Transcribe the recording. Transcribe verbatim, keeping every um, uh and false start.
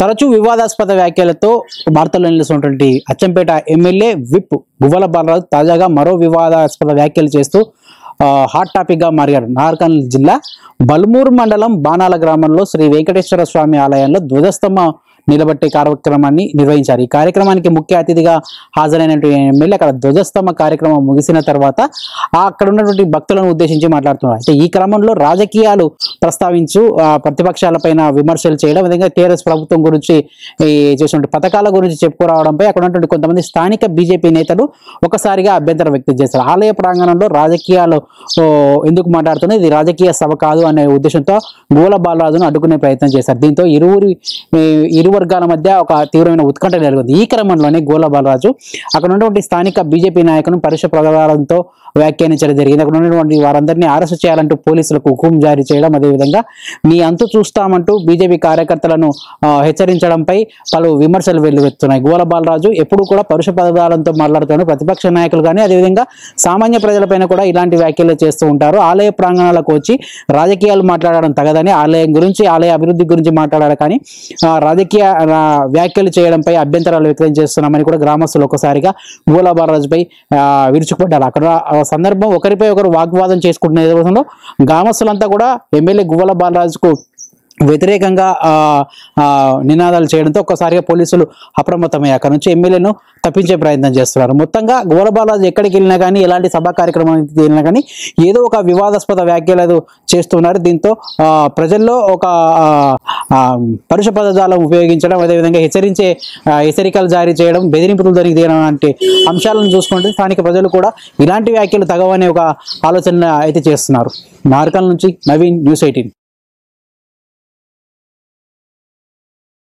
తరచూ వివాదాస్పద వ్యాఖ్యలతో వార్తల్లో నిలిచినటువంటి అచ్చంపేట ఎమ్మెల్యే విప్ గువ్వల బలరాజ్ తాజాగా మరో వివాదాస్పద వ్యాఖ్యలు చేస్తూ హాట్ టాపిక్ గా మారారు. నార్కల్ జిల్లా బల్మూర్ మండలం బాణాల గ్రామంలో శ్రీ వెంకటేశ్వర స్వామి ఆలయంలో ధ్వజస్తంభ నిలబెట్టే కార్యక్రమాన్ని నిర్వహించారు. ఈ కార్యక్రమానికి ముఖ్య అతిథిగా హాజరైనటువంటి ఎమ్మెల్యే అక్కడ ధ్వజస్తంభ కార్యక్రమం ముగిసిన తర్వాత అక్కడ ఉన్నటువంటి భక్తులను ఉద్దేశించి మాట్లాడుతున్నారు. అయితే ఈ క్రమంలో రాజకీయాలు ప్రస్తావించు ప్రతిపక్షాలపైన విమర్శలు చేయడం, విధంగా టీఆర్ఎస్ ప్రభుత్వం గురించి చేసినటువంటి పథకాల గురించి చెప్పుకోవడంపై అక్కడ ఉన్నటువంటి కొంతమంది స్థానిక బీజేపీ నేతలు ఒకసారిగా అభ్యంతరం వ్యక్తం చేస్తారు. ఆలయ ప్రాంగణంలో రాజకీయాలు ఎందుకు మాట్లాడుతున్నా, ఇది రాజకీయ సభ కాదు అనే ఉద్దేశంతో గోల బాలరాజును అడ్డుకునే ప్రయత్నం చేశారు. దీంతో ఇరువురి ఇరు వర్గాల మధ్య ఒక తీవ్రమైన ఉత్కంఠ నెలకొంది. ఈ క్రమంలోనే గోల బాలరాజు అక్కడ ఉన్నటువంటి స్థానిక బీజేపీ నాయకును పరుష ప్రదారంతో వ్యాఖ్యానించడం జరిగింది. అక్కడ ఉన్నటువంటి వారందరినీ అరెస్ట్ చేయాలంటూ పోలీసులకు హుకుం జారీ చేయడం, అదేవిధంగా నీ అంతు చూస్తామంటూ బీజేపీ కార్యకర్తలను హెచ్చరించడంపై పలు విమర్శలు వెల్లువెత్తున్నాయి. గోల బాలరాజు ఎప్పుడు కూడా పరుష పదార్థాలతో మాట్లాడుతూ ప్రతిపక్ష నాయకులు కానీ అదేవిధంగా సామాన్య ప్రజలపైన కూడా ఇలాంటి వ్యాఖ్యలు చేస్తూ ఉంటారు. ఆలయ ప్రాంగణాలకు వచ్చి రాజకీయాలు మాట్లాడడం తగదని, ఆలయం గురించి ఆలయ అభివృద్ధి గురించి మాట్లాడాలి కానీ రాజకీయ వ్యాఖ్యలు చేయడంపై అభ్యంతరాలు వ్యక్తం చేస్తున్నామని కూడా గ్రామస్తులు ఒకసారిగా గోల బాలరాజుపై విరుచుకుపడ్డారు. అక్కడ సందర్భం ఒకరిపై ఒకరు వాగ్వాదం చేసుకుంటున్న నేపథ్యంలో గ్రామస్తులంతా కూడా ఎమ్మెల్యే గువ్వల బాలరాజుకు వ్యతిరేకంగా నినాదాలు చేయడంతో ఒక్కసారిగా పోలీసులు అప్రమత్తమయ్యారు. అక్కడ నుంచి ఎమ్మెల్యేను తప్పించే ప్రయత్నం చేస్తున్నారు. మొత్తంగా గోల బాలరాజు ఎక్కడికి వెళ్ళినా కానీ, ఎలాంటి సభా కార్యక్రమానికి వెళ్ళినా కానీ ఏదో ఒక వివాదాస్పద వ్యాఖ్యలు చేస్తున్నారు. దీంతో ప్రజల్లో ఒక పరుష పదజాలం ఉపయోగించడం, అదేవిధంగా హెచ్చరించే హెచ్చరికలు జారీ చేయడం, బెదిరింపులు జరిగి తీయడం లాంటి అంశాలను చూసుకుంటే స్థానిక ప్రజలు కూడా ఇలాంటి వ్యాఖ్యలు తగవనే ఒక ఆలోచన అయితే చేస్తున్నారు. నార్కల్ నుంచి నవీన్, న్యూస్ ఎయిటీన్.